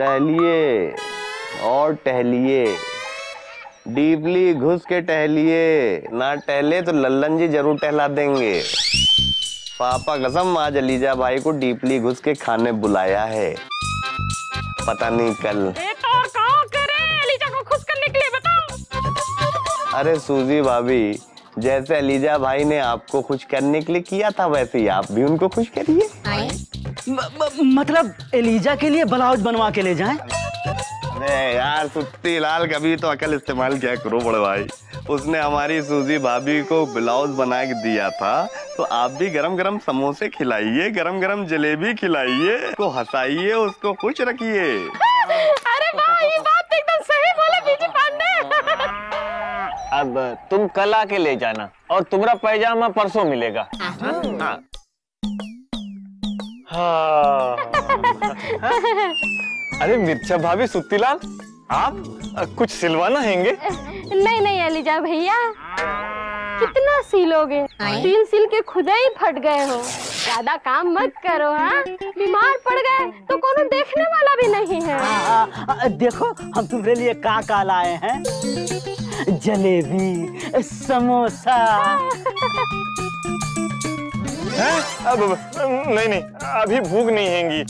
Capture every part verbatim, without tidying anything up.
टहलिए और टहलिए, डीपली घुस के टहलिए। ना टहले तो लल्लन जी जरूर टहला देंगे। पापा कसम आज अलीजा भाई को डीपली घुस के खाने बुलाया है, पता नहीं कल। ये तो कौन करे अलीजा को खुश करने के लिए, बताओ। अरे सूजी भाभी, जैसे अलीजा भाई ने आपको खुश करने के लिए किया था वैसे ही आप भी उनको खुश करिए। मतलब एलिजा के लिए ब्लाउज बनवा के ले जाएं? अरे यार सुतीलाल, कभी तो अकल इस्तेमाल क्या करो बड़े भाई। उसने हमारी सूजी भाभी को ब्लाउज बना के दिया था, तो आप भी गरम गरम समोसे खिलाइए, गरम गरम जलेबी खिलाइए, उसको हंसाइए, उसको खुश रखिए। अरे वाह, ये बात एकदम सही बोला बीजी पांडे। अब तुम कल आके ले जाना और तुम्हारा पैजामा परसों मिलेगा। हाँ। हाँ। अरे मिर्चा भाभी, सुतीलाल, आप कुछ सिलवाना हैंगे? नहीं नहीं अलीजा भैया, कितना सिलोगे, सिल सिल के खुद ही फट गए हो। ज्यादा काम मत करो, हाँ? बीमार पड़ गए तो कोनो देखने वाला भी नहीं है। आ, आ, देखो हम तुम्हारे लिए का का लाए हैं, जलेबी, समोसा। अब नहीं नहीं, अभी भूख नहीं हैंगी।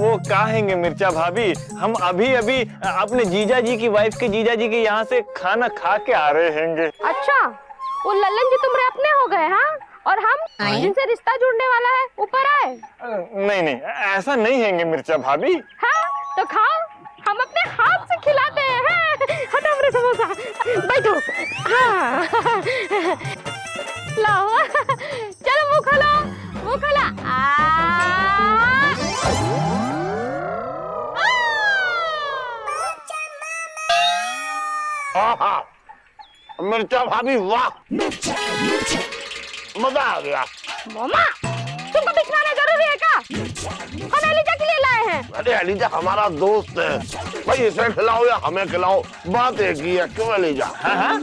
वो कहेंगे मिर्चा भाभी, हम अभी अभी अपने जीजा जी की वाइफ के जीजा जी के यहाँ से खाना खा के आ रहे हैंगे। अच्छा, वो लल्लन जी तुम्हारे अपने हो गए, हाँ? और हम जिनसे रिश्ता जुड़ने वाला है ऊपर आए? नहीं नहीं, ऐसा नहीं हैंगे मिर्चा भाभी। हाँ तो खाओ, हम अपने हाथ से खिलाते हैं। हटा मेरे समोसा, बैठो। हाँ। लाओ, चलो मुँह खोलो, मुँह खोला। आहा, मिर्चा भाभी वाह, मजा आ गया। मामा, तुमको दिखलाना जरूरी है क्या? हम एलिजा के लिए लाए हैं। अरे एलिजा हमारा दोस्त है भाई, इसे खिलाओ या हमें खिलाओ, बात एक ही है, क्यों एलिजा? हाँ हाँ,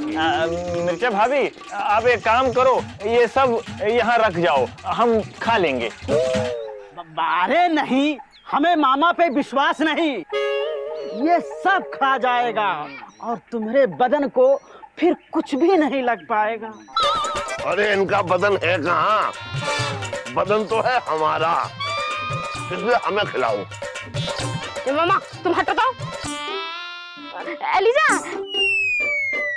मिर्चा भाभी आप एक काम करो, ये सब यहाँ रख जाओ, हम खा लेंगे। अरे नहीं, हमें मामा पे विश्वास नहीं, ये सब खा जाएगा और तुम्हारे बदन को फिर कुछ भी नहीं लग पाएगा। अरे इनका बदन है कहाँ? बदन तो है हमारा, इसलिए हमें खिलाओ। मामा तुम हटो तो। एलिजा, चलो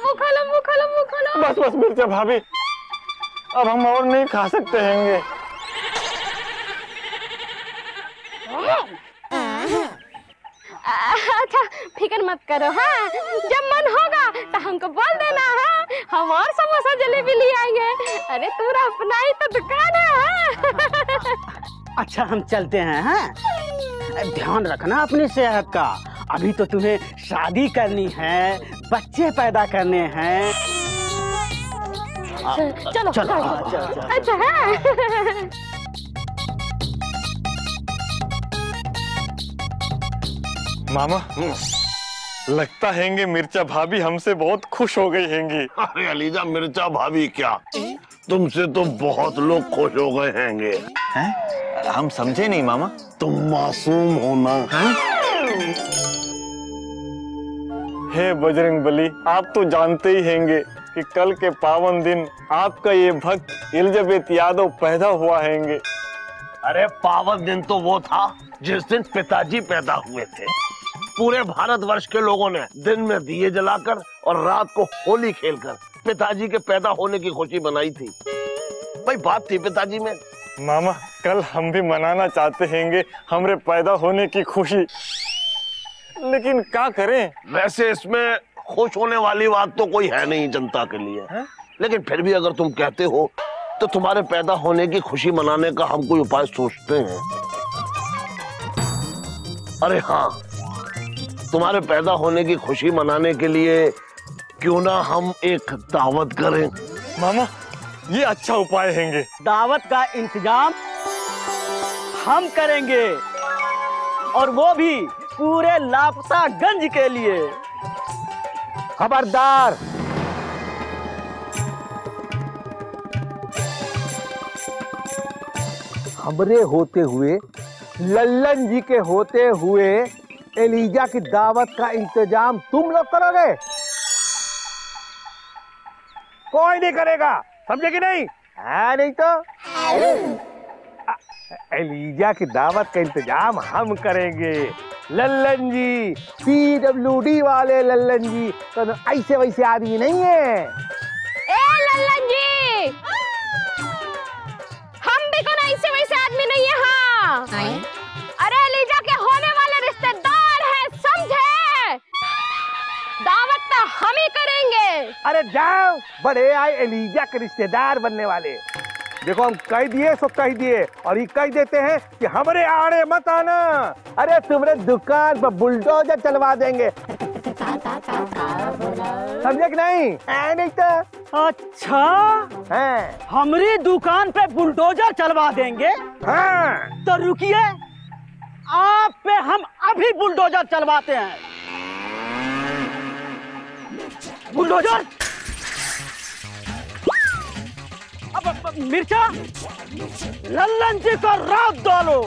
मुँह खोलो, मुँह खोलो, मुँह खोलो। बस बस मिर्चा भाभी, अब हम और नहीं खा सकते हैंगे। अच्छा फिक्र मत करो, हाँ? जब मन होगा तो हमको बोल देना, हाँ? हम और समोसा जलेबी ले आएंगे। अरे तुम्हारा अपना ही तो दुकान है, हाँ? अच्छा हम चलते हैं, हाँ? ध्यान रखना अपनी सेहत का, अभी तो तुम्हें शादी करनी है, बच्चे पैदा करने हैं। चलो चलो, अच्छा हाँ। मामा, लगता हैंगे मिर्चा भाभी हमसे बहुत खुश हो गई हैंगी। अरे अलीजा, मिर्चा भाभी क्या, तुमसे तो बहुत लोग खुश हो गए हैंगे। हैं? हम समझे नहीं मामा। तुम मासूम हो ना। हे बजरंगबली, आप तो जानते ही हैंगे कि कल के पावन दिन आपका ये भक्त एलिजाबेथ यादव पैदा हुआ हैंगे। अरे पावन दिन तो वो था जिस दिन पिताजी पैदा हुए थे। पूरे भारतवर्ष के लोगों ने दिन में दिए जलाकर और रात को होली खेलकर पिताजी के पैदा होने की खुशी मनाई थी। भाई बात थी पिताजी में। मामा, कल हम भी मनाना चाहते हैंगे हमरे पैदा होने की खुशी, लेकिन क्या करें? वैसे इसमें खुश होने वाली बात तो कोई है नहीं जनता के लिए, है? लेकिन फिर भी अगर तुम कहते हो तो तुम्हारे पैदा होने की खुशी मनाने का हम कोई उपाय सोचते हैं। अरे हाँ, तुम्हारे पैदा होने की खुशी मनाने के लिए क्यों ना हम एक दावत करें। मामा, ये अच्छा उपाय हैंगे। दावत का इंतजाम हम करेंगे, और वो भी पूरे लापतागंज के लिए। खबरदार, हमरे होते हुए, लल्लन जी के होते हुए एलिजा की दावत का इंतजाम तुम लोग करोगे? कोई नहीं करेगा, समझे कि नहीं? हाँ, नहीं तो आ, एलिजा की दावत का इंतजाम हम करेंगे। Lallan ji, P W D वाले लल्लन जी तो ऐसे वैसे आदमी नहीं है। ए लल्लन जी, हम भी कोई ऐसे वैसे आदमी नहीं है। हाँ, अरे एलिजा के होने वाले रिश्तेदार हैं, समझे? दावत तो हम ही करेंगे। अरे जाओ, बड़े आए एलिजा के रिश्तेदार बनने वाले। देखो, हम कह दिए सो कह दिए, और ये कह देते हैं कि हमरे आड़े मत आना। अरे तुम्हारे दुकान पर बुलडोजर चलवा देंगे, समझे कि नहीं? है नहीं तो। अच्छा, हाँ, हमारी दुकान पे बुलडोजर चलवा देंगे। हाँ, तो रुकिए, आप पे हम अभी बुलडोजर चलवाते हैं। बुलडोजर। अब, अब, अब मिर्चा, लल्लन जी को रात डालो।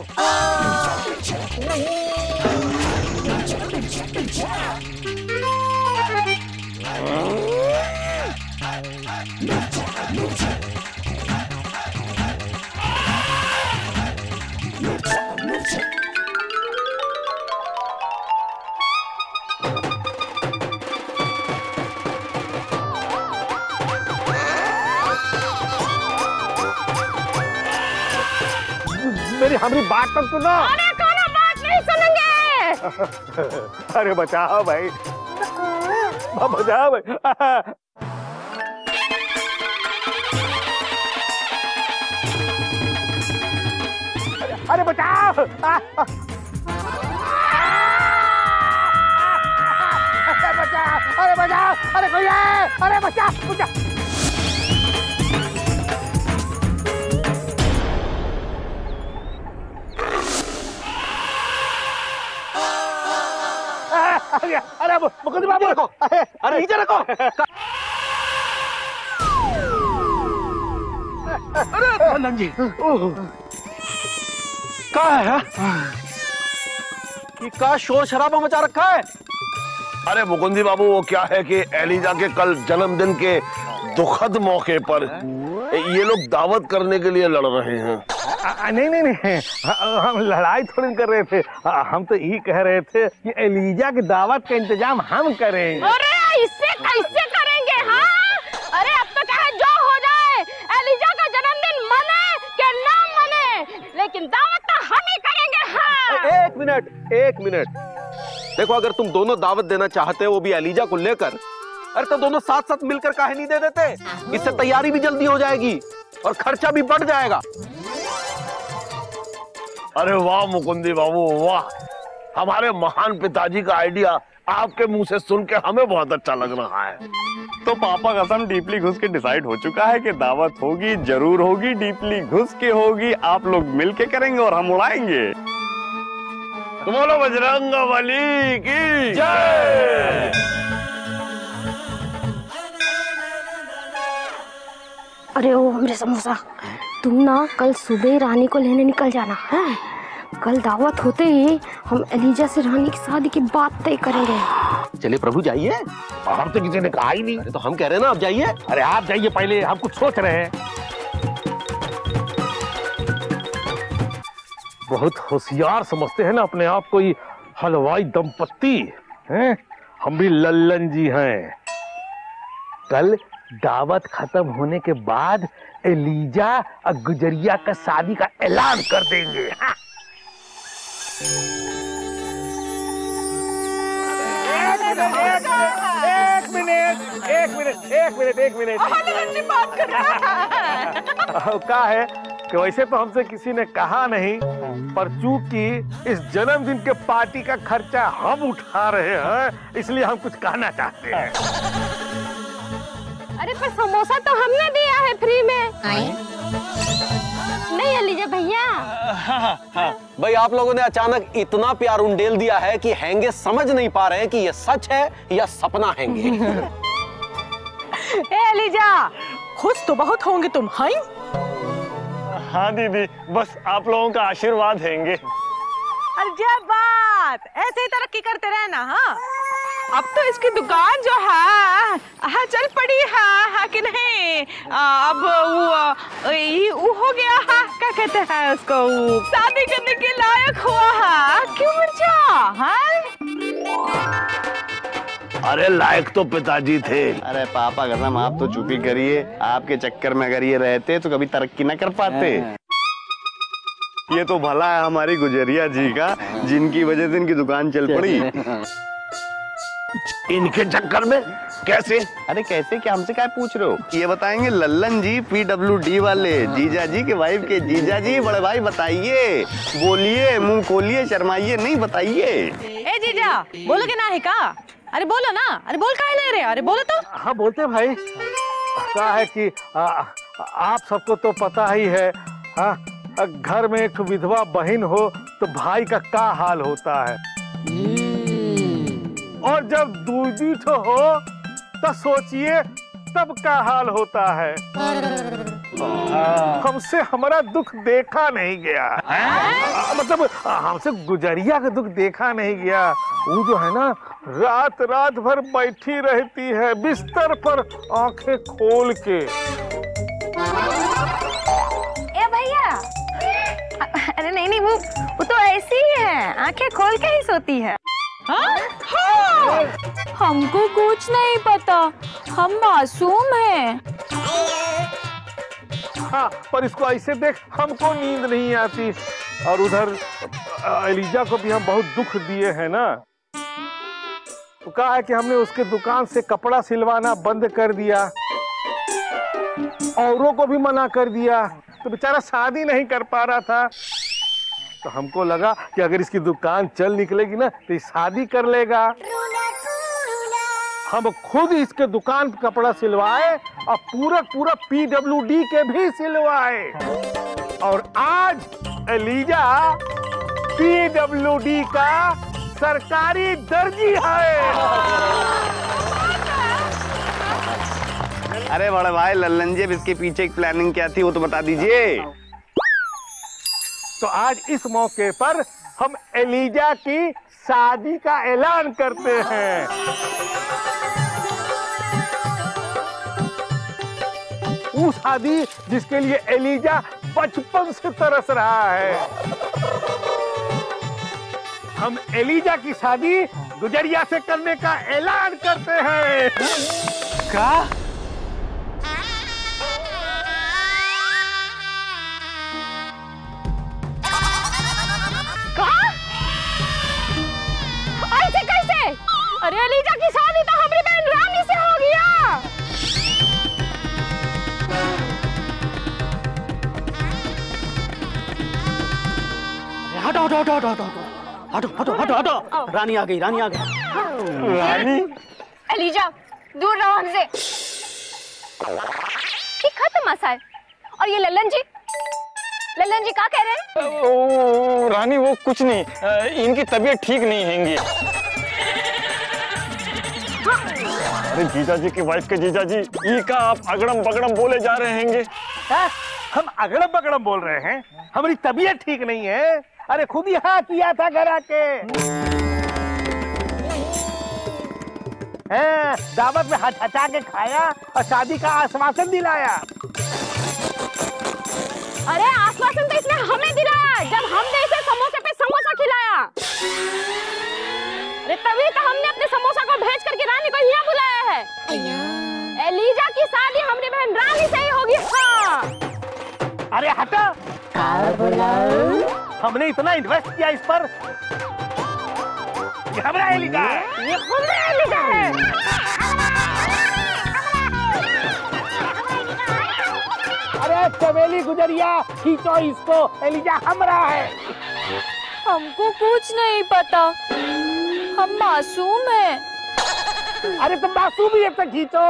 मेरी हमारी बात तो सुनो। अरे कौन बात नहीं सुनेंगे। अरे बचाओ भाई, बचाओ भाई। अरे बचाओ। अरे बचाओ, अरे बचाओ, अरे कोई है, अरे बचाओ, बचाओ। अरे मुकुंदी बाबू रखो, अरे नीचे रखो। अरे लल्लन जी, है कि का शोर शराबा मचा रखा है? अरे मुकुंदी बाबू, वो क्या है कि एलिजा के कल जन्मदिन के दुखद मौके पर ये लोग दावत करने के लिए लड़ रहे हैं। आ, नहीं नहीं नहीं, हम लड़ाई थोड़ी कर रहे थे। हम तो यही कह रहे थे कि एलिजा की दावत का इंतजाम हम करेंगे। अरे इससे कैसे करेंगे? हाँ, अरे अब तो क्या है, जो हो जाए, एलिजा का जन्मदिन मने के ना मने, लेकिन दावत हम ही करेंगे। हाँ। एक मिनट, एक मिनट, देखो, अगर तुम दोनों दावत देना चाहते हो, वो भी एलिजा को लेकर, अरे तो दोनों साथ साथ मिलकर काहे नहीं दे देते? इससे तैयारी भी जल्दी हो जाएगी और खर्चा भी बढ़ जाएगा। अरे वाह मुकुंदी बाबू, वाह, हमारे महान पिताजी का आइडिया आपके मुंह से सुन के हमें बहुत अच्छा लग रहा है। तो पापा कसम डीपली घुस के डिसाइड हो चुका है कि दावत होगी, जरूर होगी, डीपली घुस के होगी। आप लोग मिल के करेंगे और हम उड़ाएंगे। बोलो बजरंगबली की जय। अरे ओ हमरे समोसा, तुम ना कल सुबह रानी को लेने निकल जाना है। कल दावत होते ही हम एलिजा से रानी की शादी की बात तय करेंगे। चलिए प्रभु, जाइए। हम तो किसी ने कहा ही नहीं। अरे तो हम कह रहे हैं ना, आप जाइए। अरे आप जाइए पहले, हम कुछ सोच रहे हैं। बहुत होशियार समझते हैं ना अपने आप को ये हलवाई दंपत्ति हैं। हम भी लल्लन जी हैं। कल दावत खत्म होने के बाद एलिजा और गुजरिया का शादी का ऐलान कर देंगे। हाँ। एक मिनट, एक मिनट, एक मिनट, एक मिनट। बात कर रहा का है कि वैसे तो हमसे किसी ने कहा नहीं, पर चूंकि इस जन्मदिन के पार्टी का खर्चा हम उठा रहे हैं, इसलिए हम कुछ कहना चाहते हैं। अरे पर समोसा तो हमने दिया है फ्री में। नहीं लीजिए भैया। हाँ, हाँ। भाई आप लोगों ने अचानक इतना प्यार उंडेल दिया है कि हैंगे समझ नहीं पा रहे हैं कि ये सच है या सपना हैंगे। ए अलीजा, खुश तो बहुत होंगे तुम। हाँ हाँ दीदी, बस आप लोगों का आशीर्वाद हैंगे। अरे जय बात, ऐसे ही तरक्की करते रहना। हाँ, अब तो इसकी दुकान जो है हाँ चल पड़ी है, हाँ कि नहीं? अब वो ये वो हो गया है, क्या कहते हैं उसको, शादी करने के लायक हुआ है। क्यों मिर्चा? हाँ अरे लायक तो पिताजी थे। अरे पापा कसम, आप तो चुपी करिए। आपके चक्कर में अगर ये रहते तो कभी तरक्की ना कर पाते। ये तो भला है हमारी गुजरिया जी का, जिनकी वजह से इनकी दुकान चल पड़ी। इनके चक्कर में? कैसे? अरे कैसे क्या, हमसे क्या पूछ रहे हो? ये बताएंगे Lallan ji, P W D वाले, जीजा जी के वाइफ के जीजा जी। बड़े भाई बताइए, बोलिए, मुंह खोलिए, शर्माइए नहीं, बताइए। ए जीजा बोलोगे ना है का? अरे बोलो ना। अरे बोल काहे ले रहे? अरे बोलो तो। हाँ बोलते भाई, क्या है कि आ, आप सबको तो पता ही है, हाँ घर में एक विधवा बहन हो तो भाई का क्या हाल होता है। और जब दूजी तो हो तो सोचिए तब का हाल होता है। हमसे हमारा दुख देखा नहीं गया, मतलब हमसे गुजरिया का दुख देखा नहीं गया। वो जो है ना, रात रात भर बैठी रहती है बिस्तर पर आंखें खोल के। ए भैया, अरे नहीं नहीं, वो वो तो ऐसी ही है, आंखें खोल के ही सोती है। हाँ? हाँ। हमको कुछ नहीं पता, हम मासूम हैं। हाँ, पर इसको ऐसे देख हमको नींद नहीं आती। और उधर एलिजा को भी हम बहुत दुख दिए हैं ना, तो कहा है कि हमने उसके दुकान से कपड़ा सिलवाना बंद कर दिया, औरों को भी मना कर दिया, तो बेचारा शादी नहीं कर पा रहा था। तो हमको लगा कि अगर इसकी दुकान चल निकलेगी ना तो ये शादी कर लेगा। हम खुद इसके दुकान पर कपड़ा सिलवाए और पूरा पूरा पी डब्ल्यू डी के भी सिलवाए। और आज एलिजा पी डब्ल्यू डी का सरकारी दर्जी है। अरे बड़े भाई लल्लनजी, इसके पीछे एक प्लानिंग क्या थी वो तो बता दीजिए। तो आज इस मौके पर हम एलिजा की शादी का ऐलान करते हैं। वो शादी जिसके लिए एलिजा बचपन से तरस रहा है, हम एलिजा की शादी गुजरिया से करने का ऐलान करते हैं। क्या? क्या? ऐसे कैसे? अरे एलिजा की शादी तो हमारी बहन रानी से हो गया। हटो हटो हटो हटो हटो हटो हटो हटो, रानी आ गई, रानी आ गई। रानी? एलिजा दूर रहो हमसे। ये खत्म आशा है। और ये लल्लन जी, लल्लन जी क्या कह रहे हैं? ओ, रानी वो कुछ नहीं, इनकी तबीयत ठीक नहीं हैंगी। अरे जीजा जी की वाइफ के जीजा जी, ये का आप अगड़म बगड़म बोले जा रहे हैंगे। हम अगड़म बगड़म बोल रहे हैं? हमारी तबीयत ठीक नहीं है। अरे खुद ही हाँ किया था घर आके, दावत में हट हटा के खाया और शादी का आश्वासन दिलाया। अरे आश्वासन तो इसने हमें दिलाया जब हमने इसे समोसे पे समोसा खिलाया। अरे तभी तो हमने अपने समोसा को भेज करके रानी को यहाँ बुलाया है। एलिजा की शादी हमारी बहन रानी से ही होगी। हाँ। अरे हटा, हमने इतना इन्वेस्ट किया इस पर, ये हमारा एलिजा है, ये हमारा एलिजा है। अरे चमेली गुजरिया खींचो इसको, एलिजा हमारा है। हमको कुछ नहीं पता, हम मासूम हैं। अरे तुम मासूम ही अब तक खींचो।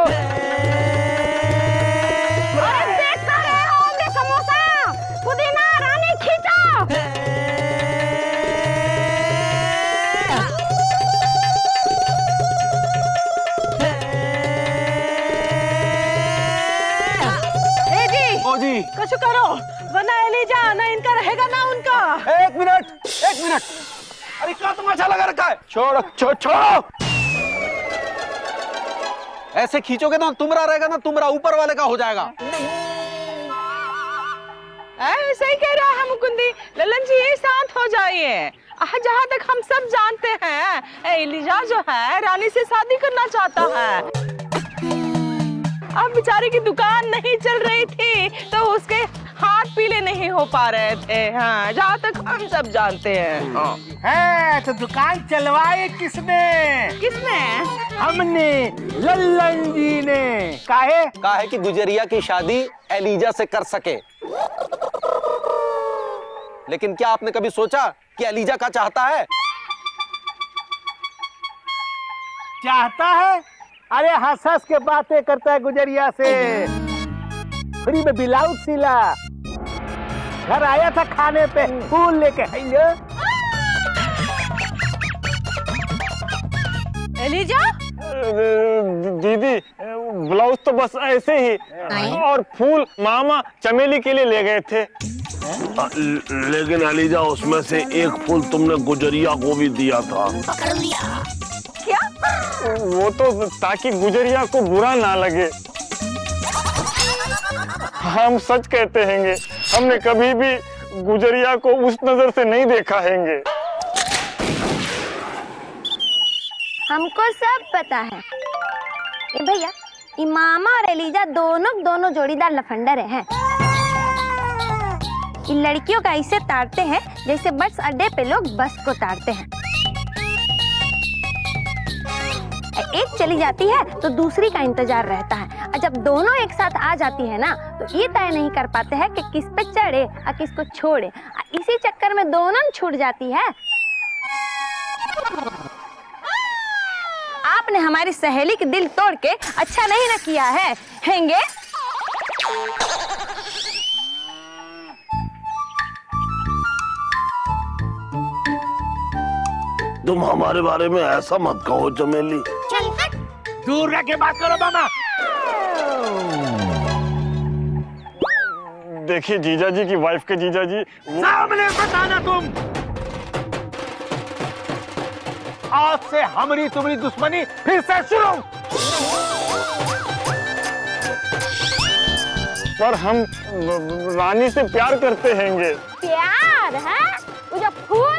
अरे देख रहे होंगे समोसा, पुदीना जी कुछ करो वरना एलिजा ना इनका रहेगा ना उनका। एक मिनट एक मिनट अरे क्या तमाशा लगा रखा है? छोड़ छोड़ छोड़ ऐसे खींचोगे तो तुमरा रहेगा ना तुमरा ऊपर वाले का हो जाएगा। नहीं सही कह रहा है मुकुंदी, ललन जी ये शांत हो जाइए। जहाँ तक हम सब जानते हैं एलिजा जो है रानी से शादी करना चाहता है। अब बेचारे की दुकान नहीं चल रही थी तो उसके हाथ पीले नहीं हो पा रहे थे। हाँ जहाँ तक हम सब जानते हैं। है तो दुकान चलवाए किसने? किसने? हमने, लल्लन जी ने। काहे? काहे कि गुजरिया की शादी एलिजा से कर सके। लेकिन क्या आपने कभी सोचा कि एलिजा का चाहता है? चाहता है? अरे हंस हंस के बातें करता है गुजरिया से। फ्री में ब्लाउज सिला, घर आया था खाने पे फूल लेके। एलिजा दीदी ब्लाउज तो बस ऐसे ही और फूल मामा चमेली के लिए ले गए थे। लेकिन एलिजा उसमें से एक फूल तुमने गुजरिया को भी दिया था। पकड़ लिया क्या? वो तो ताकि गुजरिया को बुरा ना लगे। हम सच कहते हैं, हमने कभी भी गुजरिया को उस नजर से नहीं देखा है। हमको सब पता है। ए भैया इमामा और एलिजा दोनों दोनों जोड़ीदार लफंडर हैं। इन लड़कियों का इसे तारते हैं जैसे बस अड्डे पे लोग बस को तारते हैं। एक चली जाती है तो दूसरी का इंतजार रहता है और जब दोनों एक साथ आ जाती है ना तो ये तय नहीं कर पाते हैं कि किस पे चढ़े और किसको छोड़े। इसी चक्कर में दोनों छूट जाती है। आपने हमारी सहेली के दिल तोड़ के अच्छा नहीं ना किया है हेंगे। तुम हमारे बारे में ऐसा मत कहो चमेली। दूर रह के बात करो मामा। देखिए जीजा जी की वाइफ के जीजा जी सामने बताना। तुम आज से हमारी तुम्हारी दुश्मनी फिर से शुरू। पर हम रानी से प्यार करते हैंगे। प्यार है? मुझे फूल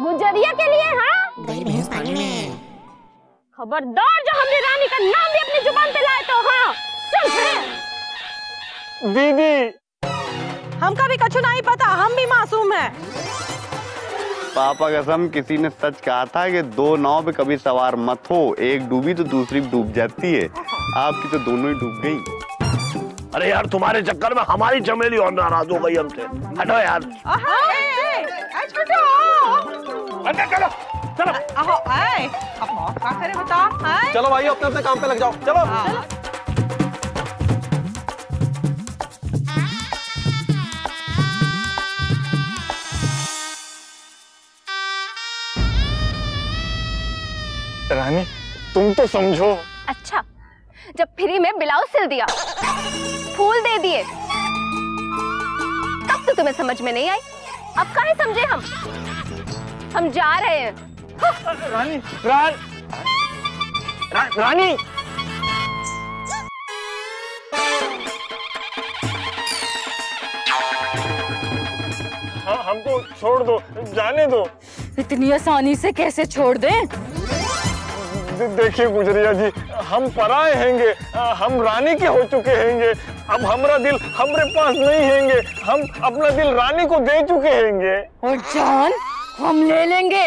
गुजरिया के लिए। हाँ खबरदार जो हमने रानी का नाम भी अपनी जुबान पे लाए तो। हाँ दीदी हमका भी कछु नहीं पता, हम भी मासूम हैं। पापा कसम किसी ने सच कहा था कि दो नाव पे कभी सवार मत हो, एक डूबी तो दूसरी डूब जाती है। आपकी तो दोनों ही डूब गई। अरे यार तुम्हारे चक्कर में हमारी चमेली और नाराज हो गई हमसे। हटो यार। अंदर चलो चलो। आओ आए अब क्या करें बताओ। हाय चलो भाई अपने अपने काम पे लग जाओ। चलो रानी तुम तो समझो। अच्छा जब फ्री में ब्लाउज सिल दिया, फूल दे दिए, तब तो तुम्हें समझ में नहीं आई। अब कहाँ समझे हम? हम जा रहे हैं। रानी रान, रा, रानी हाँ हमको छोड़ दो, जाने दो। इतनी आसानी से कैसे छोड़ दें? देखिए गुजरिया जी हम पराए हैंगे, हम रानी के हो चुके हैंगे। अब हमारा दिल हमरे पास नहीं हैंगे, हम अपना दिल रानी को दे चुके हैंगे। और जान हम ले लेंगे।